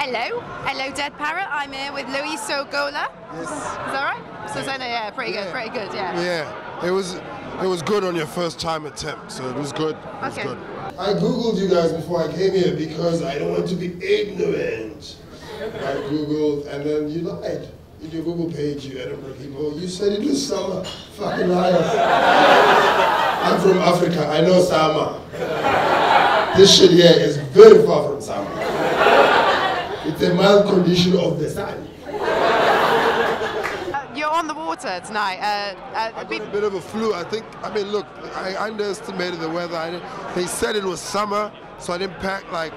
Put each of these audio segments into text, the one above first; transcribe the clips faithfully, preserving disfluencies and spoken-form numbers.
Hello, hello Dead Parrot. I'm here with Loyiso Gola. Yes. Is that right? So, yeah, yeah pretty good, yeah. pretty good, yeah. Yeah, it was, it was good on your first time attempt, so it was good. It was okay. Good. I Googled you guys before I came here because I don't want to be ignorant. I Googled, and then you lied. In your Google page, you Edinburgh people, you said it was summer. Fucking liars. I'm from Africa, I know summer. This shit here is very far from summer. It's a mild condition of the sun. Uh, you're on the water tonight. Uh, uh, I got a bit of a flu, I think. I mean, look, I underestimated the weather. I didn't, they said it was summer, so I didn't pack like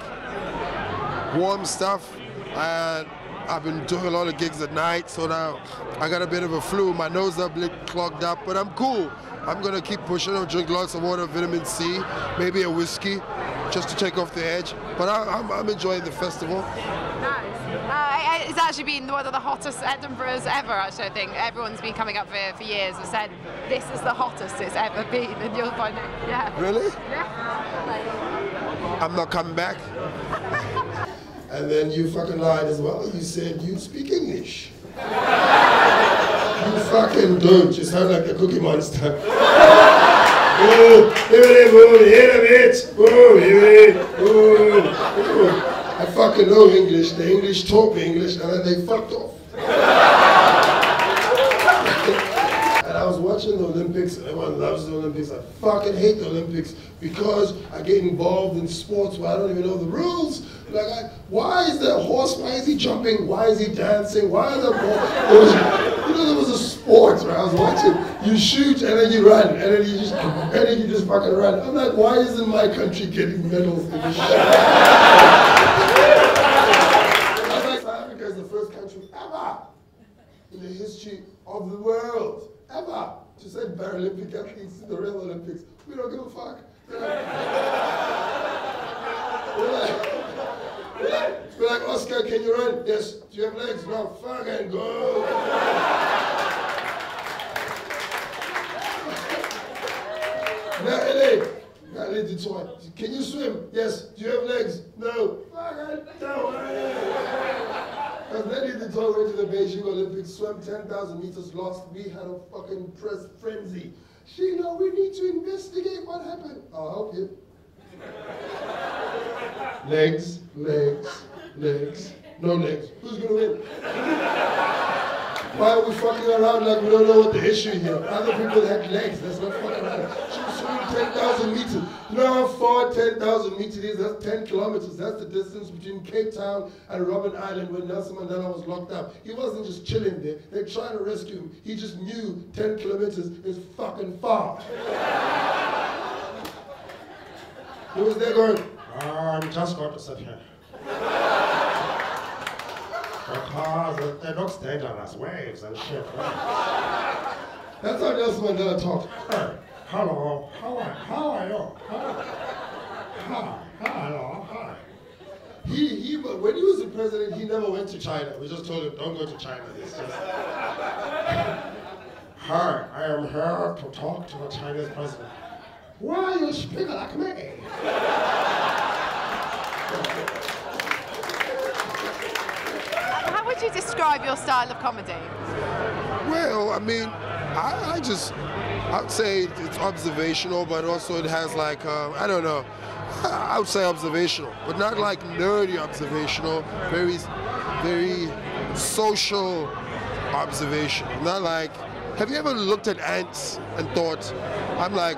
warm stuff. And I've been doing a lot of gigs at night, so now I got a bit of a flu. My nose is a bit clogged up, but I'm cool. I'm gonna keep pushing. I'll drink lots of water, vitamin C, maybe a whiskey, just to take off the edge. But I, I'm, I'm enjoying the festival. Nice. Uh, it's actually been one of the hottest Edinburghs ever. Actually, I think everyone's been coming up for for years and said this is the hottest it's ever been, and you'll find it. Yeah. Really? Yeah. I'm not coming back. And then you fucking lied as well. You said you speak English. You fucking don't. You sound like a Cookie Monster. Oh, oh, I fucking know English. The English taught me English, and then they fucked off. And I was watching the Olympics, and everyone loves the Olympics. I fucking hate the Olympics because I get involved in sports where I don't even know the rules. Like, I, why is there a horse? Why is he jumping? Why is he dancing? Why is there a ball? You know, there was a sport where I was watching. You shoot and then you run, and then you just, and then you just fucking run. I'm like, why isn't my country getting medals in this shit? I'm like, South Africa is the first country ever in the history of the world, ever, to send Paralympic athletes to the real Olympics. We don't give a fuck. We're like, we're like, be like, Oscar, can you run? Yes. Do you have legs? No. Fucking go. Natalie. Natalie Detroit. Can you swim? Yes. Do you have legs? No. Fucking don't worry. Natalie Detroit went to the Beijing Olympics, swam ten thousand meters, lost. We had a fucking press frenzy. Sheila, we need to investigate what happened. I'll help you. Legs, legs, legs, no legs. Who's gonna win? Why are we fucking around like we don't know what the issue is here? Other people had legs, that's not fucking around. She was swimming ten thousand meters. You know how far ten thousand meters is? That's ten kilometers. That's the distance between Cape Town and Robben Island when Nelson Mandela was locked up. He wasn't just chilling there. They're trying to rescue him. He just knew ten kilometers is fucking far. He was there going, I'm just going to sit here. Because the, the dog stayed on us, waves and shit. Right? That's how Nelson Mandela talked. Hey, hello, how are, how are you? Hi, hi, hello, hi. He, he, when he was the president, he never went to China. We just told him, don't go to China. It's just... Hi, I am here to talk to the Chinese president. Why you speak like me? How would you describe your style of comedy? Well, I mean, I, I just, I'd say it's observational, but also it has like, um, I don't know, I would say observational, but not like nerdy observational, very, very social observational. Not like, have you ever looked at ants and thought, I'm like,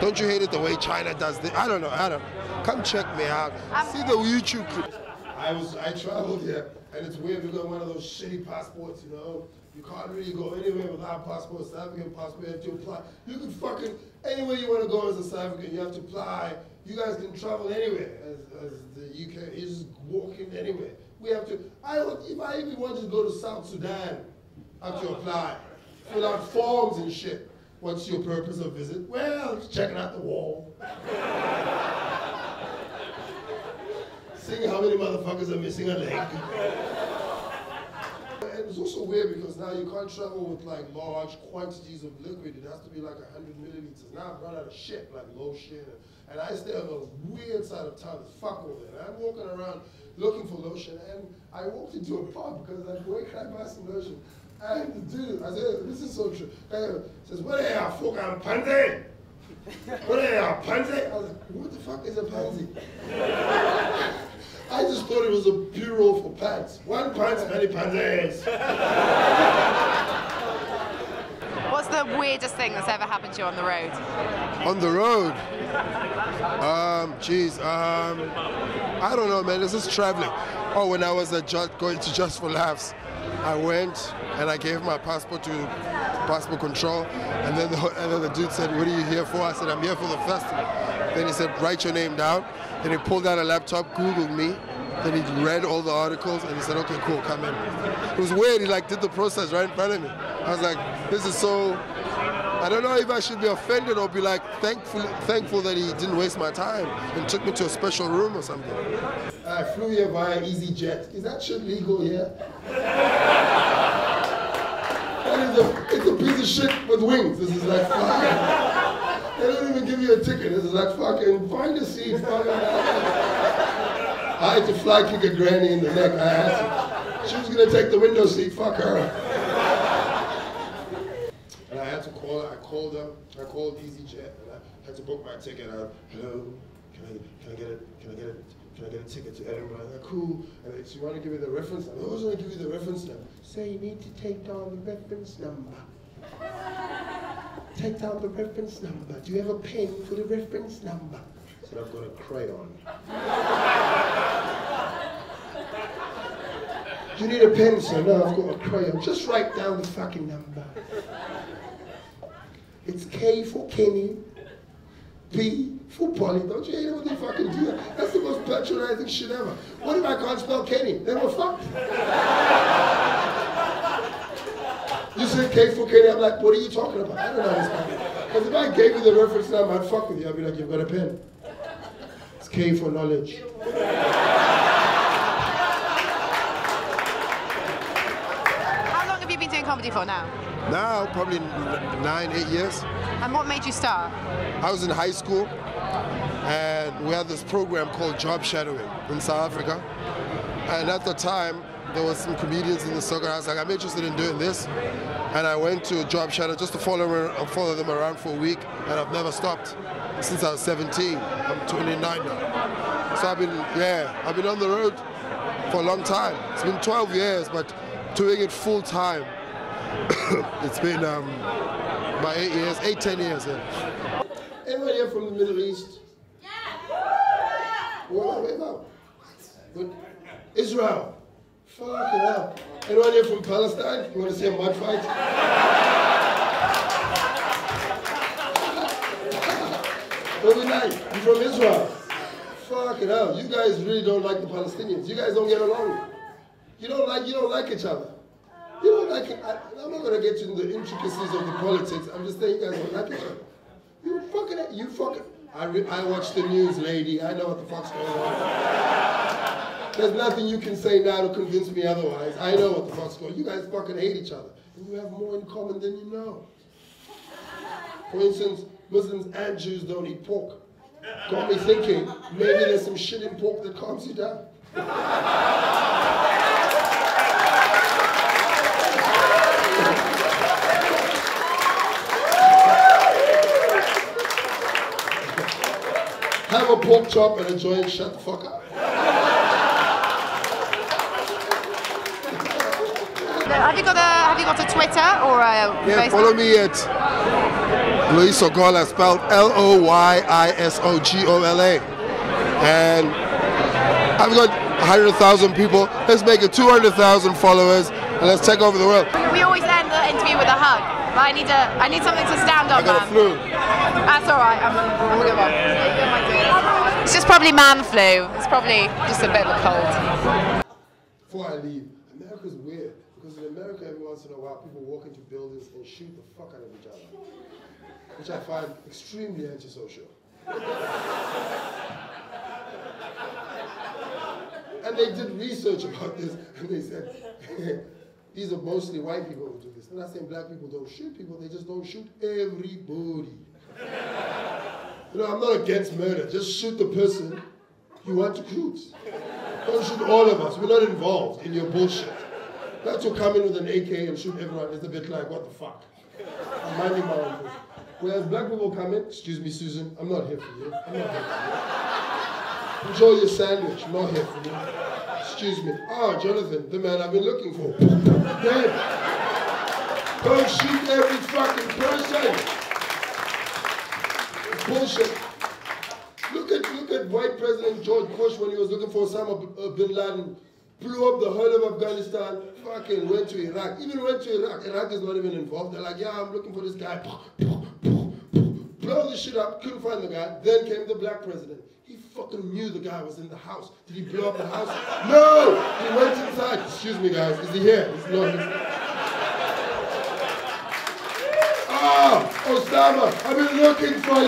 don't you hate it the way China does this? I don't know, I don't know. Come check me out. I'm See the YouTube clip. I was, I traveled here, and it's weird, we got one of those shitty passports, you know? You can't really go anywhere without passports. South African passport, you have to apply. You can fucking, anywhere you want to go as a South African, you have to apply. You guys can travel anywhere as, as the U K. You're just walking anywhere. We have to, I if I even wanted to go to South Sudan, I have to apply. Fill out forms and shit. What's your purpose of visit? Well, just checking out the wall. Seeing how many motherfuckers are missing a leg. And it's also weird because now you can't travel with like large quantities of liquid. It has to be like one hundred milliliters. Now I've run out of shit, like low shit. And I stay on the weird side of town, fuck all that. And I'm walking around looking for lotion, and I walked into a pub because I'm like, where can I buy some lotion? And the dude, I said, this is so true. He says, what are you, fuck, I'm pansy? What are you, pansy? I was like, what the fuck is a pansy? I just thought it was a bureau for pants. One pants, many pansies. What's the weirdest thing that's ever happened to you on the road? On the road? Um, geez, um, I don't know, man, this is traveling. Oh, when I was uh, just going to Just for Laughs, I went and I gave my passport to passport control, and then, the, and then the dude said, what are you here for? I said, I'm here for the festival. Then he said, write your name down. Then he pulled out a laptop, Googled me. Then he read all the articles, and he said, okay, cool, come in. It was weird, he like did the process right in front of me. I was like, this is so, I don't know if I should be offended or be like thankful, thankful that he didn't waste my time and took me to a special room or something. I flew here via EasyJet. Is that shit legal here? That is a, it's a piece of shit with wings. This is like flying. They don't even give you a ticket. It's like, fucking find a seat. I had to fly kick a granny in the neck. I had to. She was going to take the window seat. Fuck her. And I had to call her. I called her. I called EasyJet. And I had to book my ticket. I, hello, can I, can I get it? Can I get it? Can I get a ticket to Edinburgh? Like, cool. And like, so you want to give me the reference number? I was going to give you the reference number. Say, so you need to take down the reference number. Take down the reference number. Do you have a pen for the reference number? I said, I've got a crayon. Do you need a pen, sir? No, I've got a crayon. Just write down the fucking number. It's K for Kenny, B for Polly. Don't you hate it when they fucking do that? That's the most patronizing shit ever. What if I can't spell Kenny? Then we're fucked. You said K for K, I'm like, what are you talking about? I don't know this guy. Because if I gave you the reference number, I'd fuck with you. I'd be like, you've got a pen. It's K for knowledge. How long have you been doing comedy for now? Now, probably nine, eight years. And what made you start? I was in high school, and we had this program called job shadowing in South Africa. And at the time, there were some comedians in the circle. I was like, I'm interested in doing this. And I went to a job shadow just to follow, follow them around for a week. And I've never stopped since I was seventeen. I'm twenty-nine now. So I've been, yeah, I've been on the road for a long time. It's been twelve years, but doing it full time, it's been um, about eight years, eight, ten years. Yeah. Anyone here from the Middle East? Yeah. Wow, wait about? Good. Israel. Fuck it up. Anyone here from Palestine? You want to see a mud fight? Every night, you from Israel. Fuck it up. You guys really don't like the Palestinians. You guys don't get along. You don't like, you don't like each other. You don't like it. I, I'm not going to get into the intricacies of the politics. I'm just saying you guys don't like each other. You fucking, you fucking. I, re, I watch the news, lady. I know what the fuck's going on. There's nothing you can say now to convince me otherwise. I know what the fuck's going on. You guys fucking hate each other. And you have more in common than you know. For instance, Muslims and Jews don't eat pork. Got me thinking, maybe there's some shit in pork that calms you down. Have a pork chop and enjoy it, shut the fuck up. Have you got a Have you got a Twitter or a yeah, Facebook? Follow me at Loyiso Gola, spelled L O Y I S O G O L A, and I've got one hundred thousand people. Let's make it two hundred thousand followers, and let's take over the world. We always end the interview with a hug, but I need a I need something to stand on. I got man. A flu. That's all right. I'm I'm a good one. It's just probably man flu. It's probably just a bit of a cold. Before I leave, America's weird. Because in America, every once in a while, people walk into buildings and shoot the fuck out of each other, which I find extremely antisocial. And they did research about this, and they said, These are mostly white people who do this. I'm not saying black people don't shoot people, they just don't shoot everybody. You know, I'm not against murder, just shoot the person you want to shoot. Don't shoot all of us, we're not involved in your bullshit. Not to come in with an A K and shoot everyone, it's a bit like, what the fuck? I'm minding my own business. Whereas black people come in, excuse me Susan, I'm not here for you, I'm not here for you. Enjoy your sandwich, I'm not here for you. Excuse me, ah, oh, Jonathan, the man I've been looking for. Dead. Don't shoot every fucking person. Bullshit. Look at, look at white President George Bush when he was looking for Osama bin Laden. Blew up the whole of Afghanistan, fucking went to Iraq. Even went to Iraq. Iraq is not even involved. They're like, yeah, I'm looking for this guy. Blow the shit up, couldn't find the guy. Then came the black president. He fucking knew the guy was in the house. Did he blow up the house? No! He went inside. Excuse me, guys. Is he here? It's not his. Ah! Osama, I've been looking for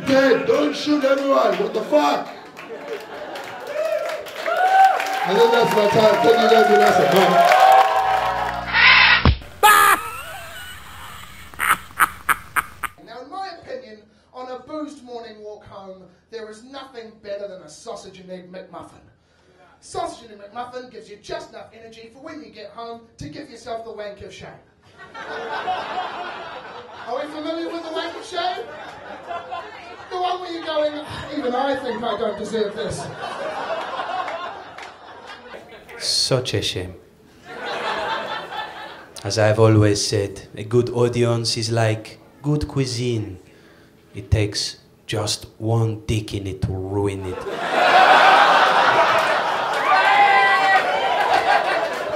you! Dead. Don't shoot everyone. What the fuck? I think that's my time. Thank you guys for listening. Bye. Now, in my opinion, on a boozed morning walk home, there is nothing better than a sausage and egg McMuffin. Sausage and egg McMuffin gives you just enough energy for when you get home to give yourself the wank of shame. Are we familiar with the wank of shame? The one where you're going, even I think I don't deserve this. Such a shame. As I've always said, a good audience is like good cuisine. It takes just one dick in it to ruin it.